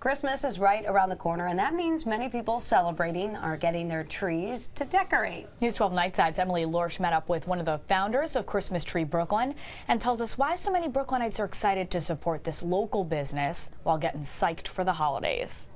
Christmas is right around the corner, and that means many people celebrating are getting their trees to decorate. News 12 Nightside's Emily Lorsch met up with one of the founders of Christmas Tree Brooklyn and tells us why so many Brooklynites are excited to support this local business while getting psyched for the holidays.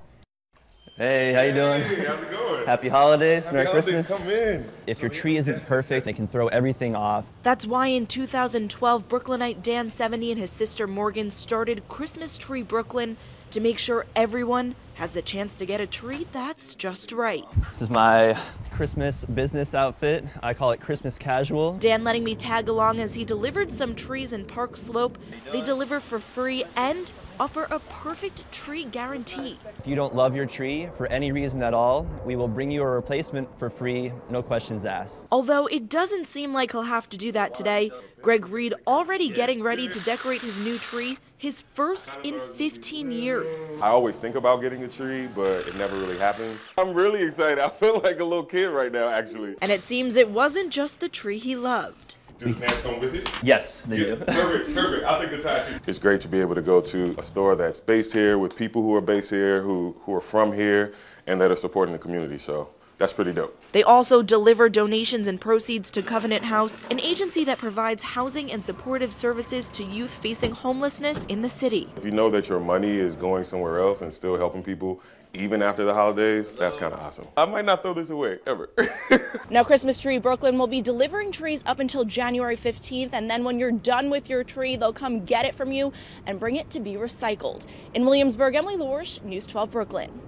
Hey, how you doing? Hey, how's it going? Happy holidays, Merry Christmas. Come in. If your tree isn't perfect, they can throw everything off. That's why in 2012, Brooklynite Dan Sevigny and his sister Morgan started Christmas Tree Brooklyn to make sure everyone has the chance to get a tree that's just right. This is my Christmas business outfit. I call it Christmas Casual. Dan letting me tag along as he delivered some trees in Park Slope. They deliver for free and offer a perfect tree guarantee. If you don't love your tree for any reason at all, we will bring you a replacement for free, no questions asked. Although it doesn't seem like he'll have to do that today. Greg Reed already getting ready to decorate his new tree, his first in 15 years. I always think about getting a tree, but it never really happens. I'm really excited. I feel like a little kid right now, actually. And it seems it wasn't just the tree he loved. Does Nance come with it? Yes, they do. Perfect, perfect. I'll take the time too. It's great to be able to go to a store that's based here with people who are based here, who are from here, and that are supporting the community, so that's pretty dope. They also deliver donations and proceeds to Covenant House, an agency that provides housing and supportive services to youth facing homelessness in the city. If you know that your money is going somewhere else and still helping people, even after the holidays, that's kind of awesome. I might not throw this away, ever. Now, Christmas Tree Brooklyn will be delivering trees up until January 15th, and then when you're done with your tree, they'll come get it from you and bring it to be recycled. In Williamsburg, Emily Lorsch, News 12 Brooklyn.